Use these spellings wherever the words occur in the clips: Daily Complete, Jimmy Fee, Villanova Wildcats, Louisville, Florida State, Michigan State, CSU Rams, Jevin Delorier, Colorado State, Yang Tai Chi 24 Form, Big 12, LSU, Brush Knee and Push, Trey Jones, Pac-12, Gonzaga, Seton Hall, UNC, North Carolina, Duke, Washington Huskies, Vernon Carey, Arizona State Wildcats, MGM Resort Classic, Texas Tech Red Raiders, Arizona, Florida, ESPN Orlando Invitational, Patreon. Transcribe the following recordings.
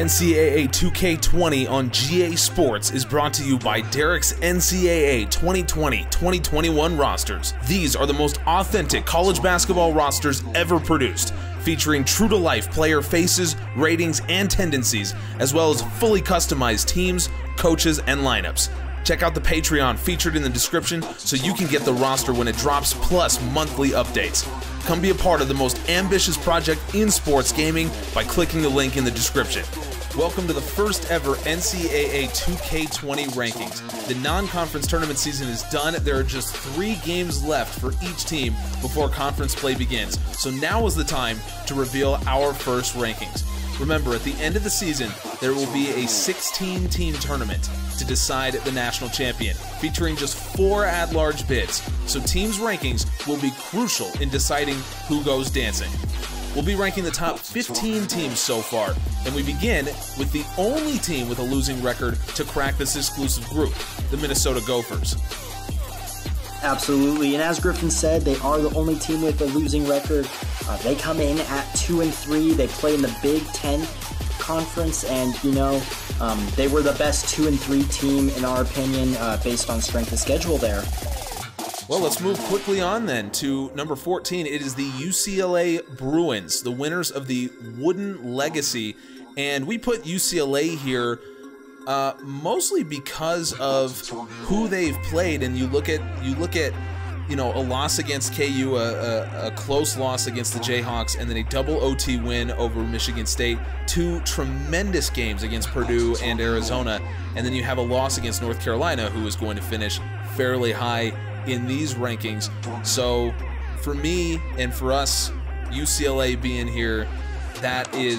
NCAA 2K20 on GA Sports is brought to you by Derek's NCAA 2020-2021 rosters. These are the most authentic college basketball rosters ever produced, featuring true-to-life player faces, ratings, and tendencies, as well as fully customized teams, coaches, and lineups. Check out the Patreon featured in the description so you can get the roster when it drops, plus monthly updates. Come be a part of the most ambitious project in sports gaming by clicking the link in the description. Welcome to the first ever NCAA 2K20 rankings. The non-conference tournament season is done. There are just 3 games left for each team before conference play begins. So now is the time to reveal our first rankings. Remember, at the end of the season, there will be a 16-team tournament to decide the national champion, featuring just 4 at-large bids, so teams' rankings will be crucial in deciding who goes dancing. We'll be ranking the top 15 teams so far, and we begin with the only team with a losing record to crack this exclusive group, the Minnesota Gophers. Absolutely, and as Griffin said, they are the only team with a losing record. They come in at 2-3. They play in the Big Ten conference, and they were the best 2-3 team in our opinion, based on strength of schedule there. Well, let's move quickly on then to number 14. It is the UCLA Bruins, the winners of the Wooden Legacy, and we put UCLA here. Mostly because of who they've played, and you look at a loss against KU, a close loss against the Jayhawks, and then a double OT win over Michigan State, 2 tremendous games against Purdue and Arizona, and then you have a loss against North Carolina, who is going to finish fairly high in these rankings. So for me and for us, UCLA being here, that is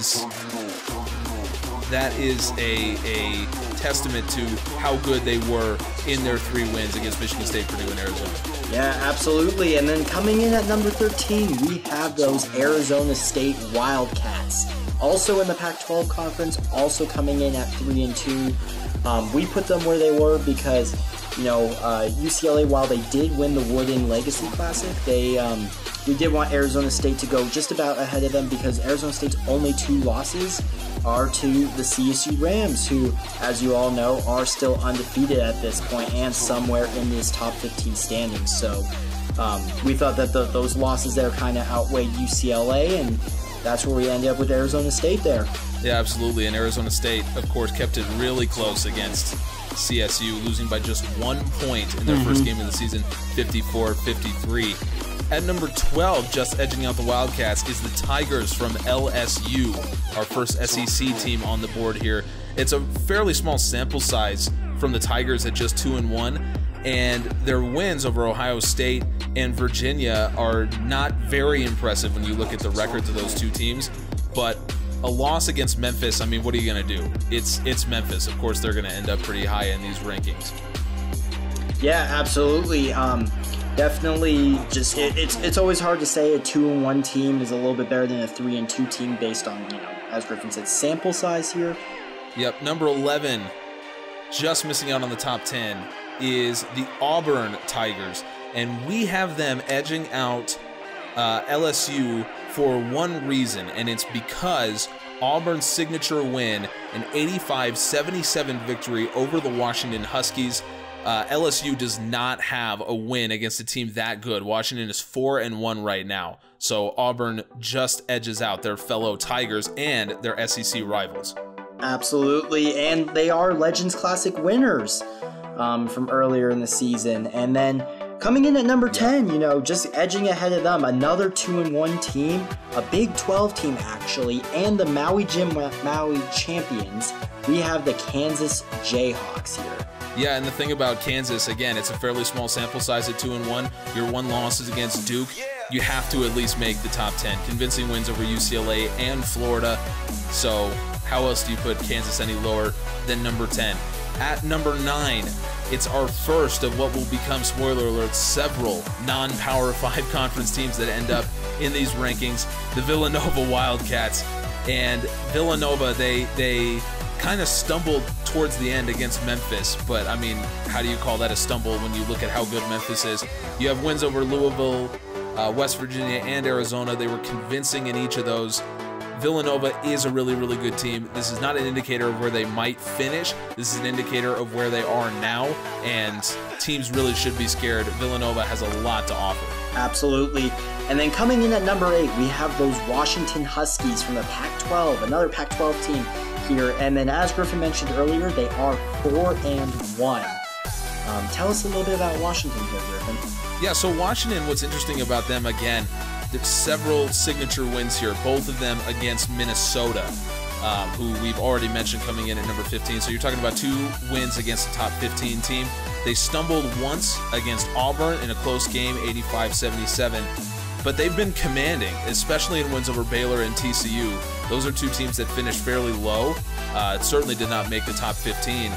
a testament to how good they were in their 3 wins against Michigan State, Purdue, and Arizona. Yeah, absolutely. And then coming in at number 13, we have those Arizona State Wildcats. Also in the Pac-12 conference, also coming in at 3-2. We put them where they were because, UCLA, while they did win the Wooden Legacy Classic, we did want Arizona State to go just about ahead of them because Arizona State's only 2 losses are to the CSU Rams, who, as you all know, are still undefeated at this point and somewhere in this top 15 standings. So we thought that those losses there kind of outweighed UCLA, and that's where we ended up with Arizona State there. Yeah, absolutely. And Arizona State, of course, kept it really close against CSU, losing by just 1 point in their first game of the season, 54-53. At number 12, just edging out the Wildcats, is the Tigers from LSU, our first SEC team on the board here. It's a fairly small sample size from the Tigers at just 2-1, and their wins over Ohio State and Virginia are not very impressive when you look at the records of those 2 teams, but a loss against Memphis, I mean, what are you going to do? It's Memphis. Of course, they're going to end up pretty high in these rankings. Yeah, absolutely. Definitely, just it's always hard to say a 2-1 team is a little bit better than a 3-2 team based on, as Griffin said, sample size here. Yep, number 11, just missing out on the top 10, is the Auburn Tigers, and we have them edging out LSU for one reason, and it's because Auburn's signature win, an 85-77 victory over the Washington Huskies. LSU does not have a win against a team that good. Washington is 4-1 right now, so Auburn just edges out their fellow Tigers and their SEC rivals. Absolutely, and they are Legends Classic winners from earlier in the season. And then coming in at number 10, just edging ahead of them, another 2-1 team, a Big 12 team actually, and the Maui champions. We have the Kansas Jayhawks here. Yeah, and the thing about Kansas, again, it's a fairly small sample size at 2-1. Your 1 loss is against Duke. You have to at least make the top 10. Convincing wins over UCLA and Florida. So how else do you put Kansas any lower than number 10? At number 9, it's our first of what will become, spoiler alert, several non-Power 5 conference teams that end up in these rankings. The Villanova Wildcats. And Villanova, they kind of stumbled towards the end against Memphis, but I mean, how do you call that a stumble when you look at how good Memphis is? You have wins over Louisville, West Virginia, and Arizona. They were convincing in each of those. Villanova is a really, really good team. This is not an indicator of where they might finish. This is an indicator of where they are now, and teams really should be scared. Villanova has a lot to offer. Absolutely. And then coming in at number 8, we have those Washington Huskies from the Pac-12, another Pac-12 team here. And then as Griffin mentioned earlier, they are 4-1. Tell us a little bit about Washington here, Griffin. Yeah, so Washington, what's interesting about them, again, there's several signature wins here, both of them against Minnesota, who we've already mentioned coming in at number 15. So you're talking about 2 wins against a top 15 team. They stumbled once against Auburn in a close game, 85-77. But they've been commanding, especially in wins over Baylor and TCU. Those are 2 teams that finished fairly low. It certainly did not make the top 15.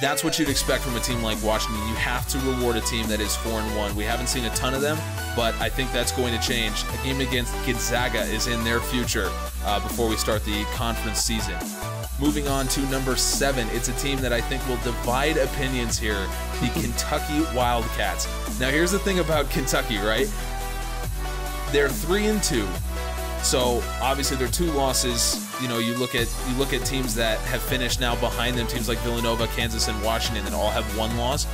That's what you'd expect from a team like Washington. You have to reward a team that is 4-1. We haven't seen a ton of them, but I think that's going to change. A game against Gonzaga is in their future before we start the conference season. Moving on to number 7, it's a team that I think will divide opinions here, the Kentucky Wildcats. Now, here's the thing about Kentucky, right? They're 3-2. So obviously their 2 losses, you know, you look at teams that have finished now behind them, teams like Villanova, Kansas, and Washington that all have 1 loss.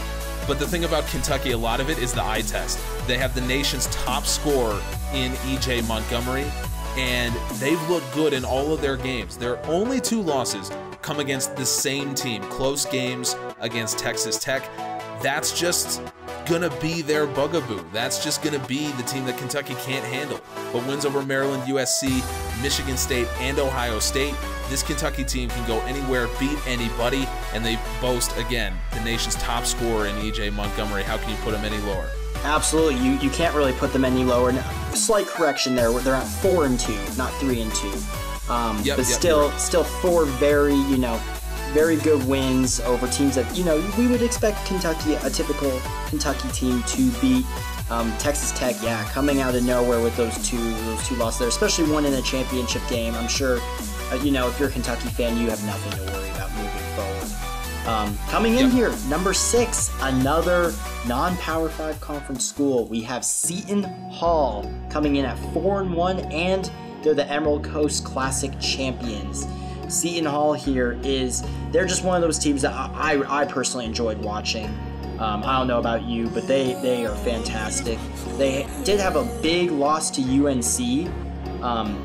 But the thing about Kentucky, a lot of it is the eye test. They have the nation's top scorer in EJ Montgomery, and they've looked good in all of their games. Their only 2 losses come against the same team, close games against Texas Tech. That's just gonna be their bugaboo. That's just gonna be the team that Kentucky can't handle. But wins over Maryland, USC, Michigan State, and Ohio State, this Kentucky team can go anywhere, beat anybody, and they boast, again, the nation's top scorer in EJ Montgomery. How can you put them any lower? Absolutely, you can't really put them any lower. No, slight correction there, they're at 4-2, not 3-2. Still 4 very, very good wins over teams that, we would expect Kentucky, a typical Kentucky team, to beat. Texas Tech, coming out of nowhere with those two losses there, especially one in a championship game. I'm sure, if you're a Kentucky fan, you have nothing to worry about moving forward. Coming in here, number 6, another non-Power 5 conference school. We have Seton Hall coming in at 4-1, and they're the Emerald Coast Classic champions. Seton Hall here they're just one of those teams that I personally enjoyed watching. I don't know about you, but they are fantastic. They did have a big loss to UNC,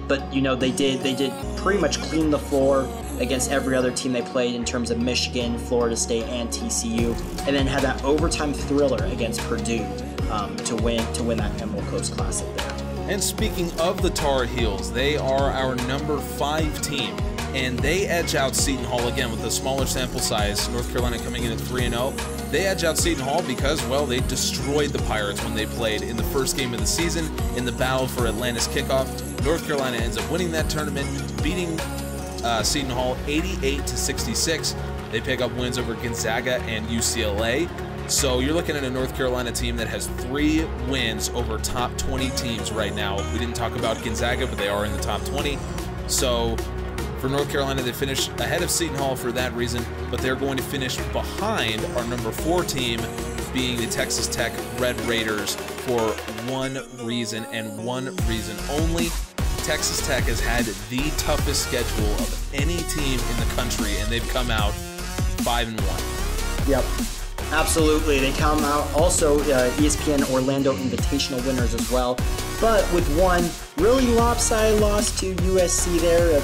but they did pretty much clean the floor against every other team they played in terms of Michigan, Florida State, and TCU, and then had that overtime thriller against Purdue to win that Emerald Coast Classic there. And speaking of the Tar Heels, they are our number 5 team, and they edge out Seton Hall again with a smaller sample size. North Carolina coming in at 3-0. They edge out Seton Hall because, well, they destroyed the Pirates when they played in the first game of the season in the battle for Atlanta's kickoff. North Carolina ends up winning that tournament, beating Seton Hall 88-66. They pick up wins over Gonzaga and UCLA. So you're looking at a North Carolina team that has 3 wins over top 20 teams right now. We didn't talk about Gonzaga, but they are in the top 20. So for North Carolina, they finish ahead of Seton Hall for that reason, but they're going to finish behind our number 4 team, being the Texas Tech Red Raiders, for one reason and one reason only. Texas Tech has had the toughest schedule of any team in the country, and they've come out 5-1. Yep, absolutely. They come out also ESPN Orlando Invitational winners as well, but with one really lopsided loss to USC there.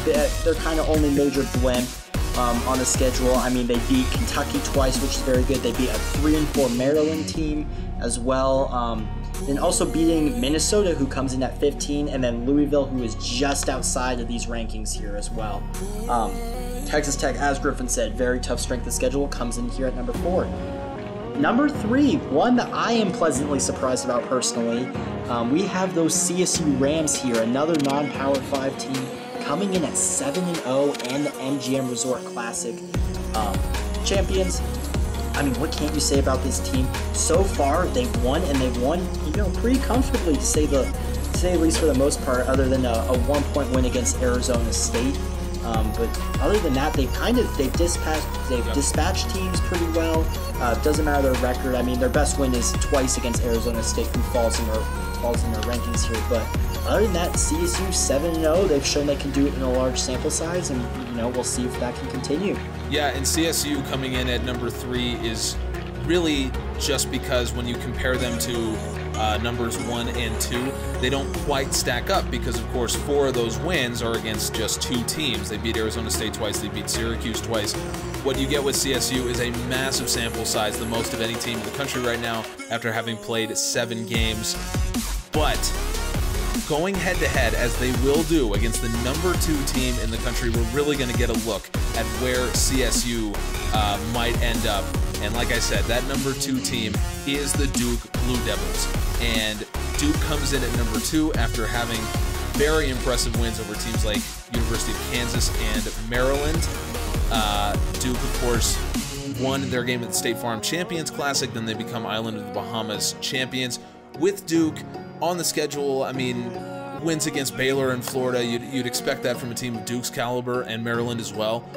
They're kind of only major blimp on the schedule. I mean, they beat Kentucky twice, which is very good. They beat a 3-4 Maryland team as well. And also beating Minnesota, who comes in at 15, and then Louisville, who is just outside of these rankings here as well. Texas Tech, as Griffin said, very tough strength of schedule, comes in here at number 4. Number 3, one that I am pleasantly surprised about personally, we have those CSU Rams here, another non-Power 5 team, coming in at 7-0 and the MGM Resort Classic champions. I mean, what can't you say about this team? So far, they've won, and they've won, pretty comfortably, to say at least for the most part, other than a 1-point win against Arizona State. But other than that, they've dispatched teams pretty well. Doesn't matter their record. I mean, their best win is twice against Arizona State, who falls in their rankings here. But Other than that, CSU 7-0. They've shown they can do it in a large sample size, and we'll see if that can continue. Yeah, and CSU coming in at number 3 is really just because when you compare them to numbers 1 and 2, they don't quite stack up because, of course, 4 of those wins are against just 2 teams. They beat Arizona State twice, they beat Syracuse twice. What you get with CSU is a massive sample size, the most of any team in the country right now after having played 7 games. But going head-to-head, as they will do against the number 2 team in the country, we're really going to get a look at where CSU might end up. And like I said, that number 2 team is the Duke Blue Devils. And Duke comes in at number 2 after having very impressive wins over teams like University of Kansas and Maryland. Duke, of course, won their game at the State Farm Champions Classic. Then they become Island of the Bahamas champions. With Duke on the schedule, I mean, wins against Baylor and Florida, you'd expect that from a team of Duke's caliber, and Maryland as well.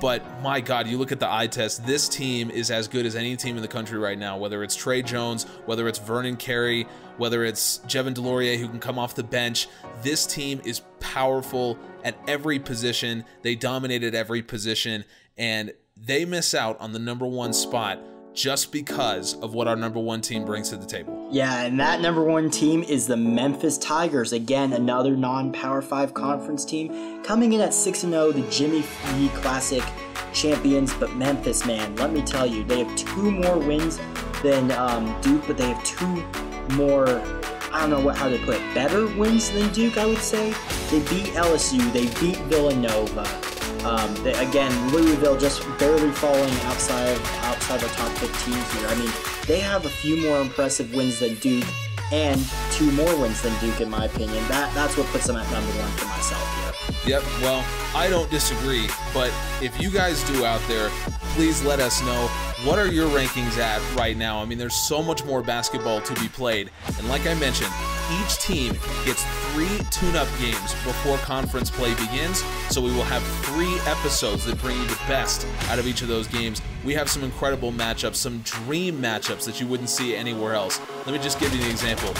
But my God, you look at the eye test, this team is as good as any team in the country right now, whether it's Trey Jones, whether it's Vernon Carey, whether it's Jevin Delorier, who can come off the bench. This team is powerful at every position. They dominated every position, and they miss out on the number 1 spot just because of what our number 1 team brings to the table. Yeah, and that number 1 team is the Memphis Tigers. Again, another non-Power 5 conference team. Coming in at 6-0, the Jimmy Fee Classic champions. But Memphis, man, let me tell you, they have 2 more wins than Duke, but they have 2 more, I don't know how they put it, better wins than Duke, I would say. They beat LSU, they beat Villanova. Again, Louisville just barely falling outside the top 15 here. I mean, they have a few more impressive wins than Duke and 2 more wins than Duke, in my opinion. That's what puts them at number 1 for myself here. Yep, well, I don't disagree, but if you guys do out there, please let us know, what are your rankings at right now? I mean, there's so much more basketball to be played, and like I mentioned, each team gets 3 tune-up games before conference play begins, so we will have 3 episodes that bring you the best out of each of those games. We have some incredible matchups, some dream matchups that you wouldn't see anywhere else. Let me just give you an example.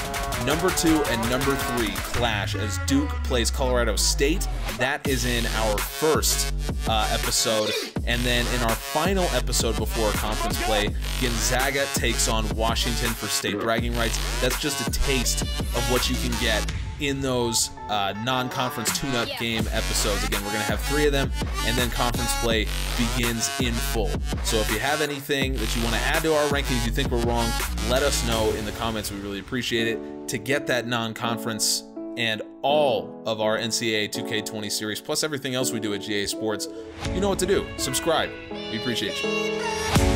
Number 2 and number 3 clash as Duke plays Colorado State. That is in our first episode. And then in our final episode before conference play, Gonzaga takes on Washington for state bragging rights. That's just a taste of what you can get in those non-conference tune-up game episodes. Again, we're going to have 3 of them, and then conference play begins in full. So if you have anything that you want to add to our rankings, you think we're wrong, let us know in the comments. We really appreciate it. To get that non-conference and all of our NCAA 2K20 series, plus everything else we do at GA Sports, you know what to do. Subscribe. We appreciate you.